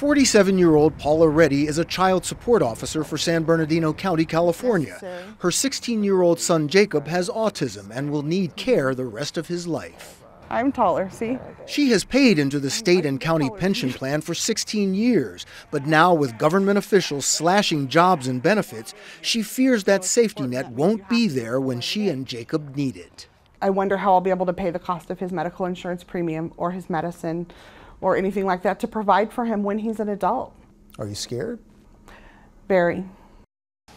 47-year-old Paula Reddy is a child support officer for San Bernardino County, California. Her 16-year-old son Jacob has autism and will need care the rest of his life. I'm taller, see? She has paid into the state and county pension plan for 16 years, but now with government officials slashing jobs and benefits, she fears that safety net won't be there when she and Jacob need it. I wonder how I'll be able to pay the cost of his medical insurance premium or his medicine or anything like that to provide for him when he's an adult. Are you scared? Very.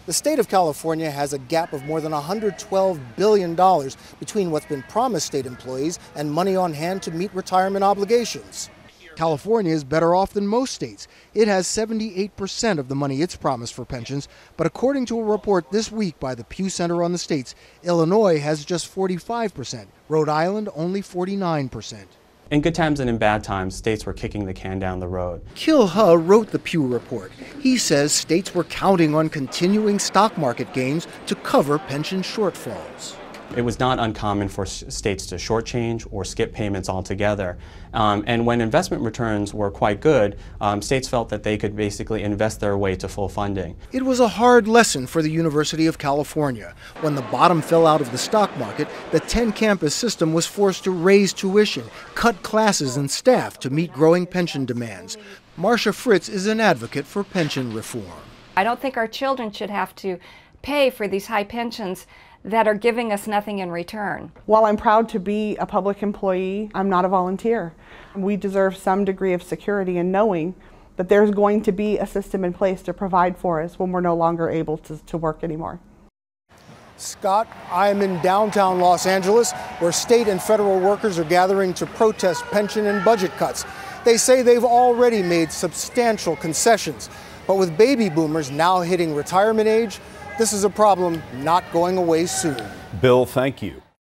The state of California has a gap of more than $112 billion between what's been promised state employees and money on hand to meet retirement obligations. California is better off than most states. It has 78% of the money it's promised for pensions, but according to a report this week by the Pew Center on the States, Illinois has just 45%, Rhode Island only 49%. In good times and in bad times, states were kicking the can down the road. Kilhau wrote the Pew report. He says states were counting on continuing stock market gains to cover pension shortfalls. It was not uncommon for states to shortchange or skip payments altogether. And when investment returns were quite good, states felt that they could basically invest their way to full funding. It was a hard lesson for the University of California. When the bottom fell out of the stock market, the 10-campus system was forced to raise tuition, cut classes and staff to meet growing pension demands. Marcia Fritz is an advocate for pension reform. I don't think our children should have to pay for these high pensions that are giving us nothing in return. While I'm proud to be a public employee, I'm not a volunteer. We deserve some degree of security in knowing that there's going to be a system in place to provide for us when we're no longer able to work anymore. Scott, I'm in downtown Los Angeles, where state and federal workers are gathering to protest pension and budget cuts. They say they've already made substantial concessions, but with baby boomers now hitting retirement age, this is a problem not going away soon. Bill, thank you.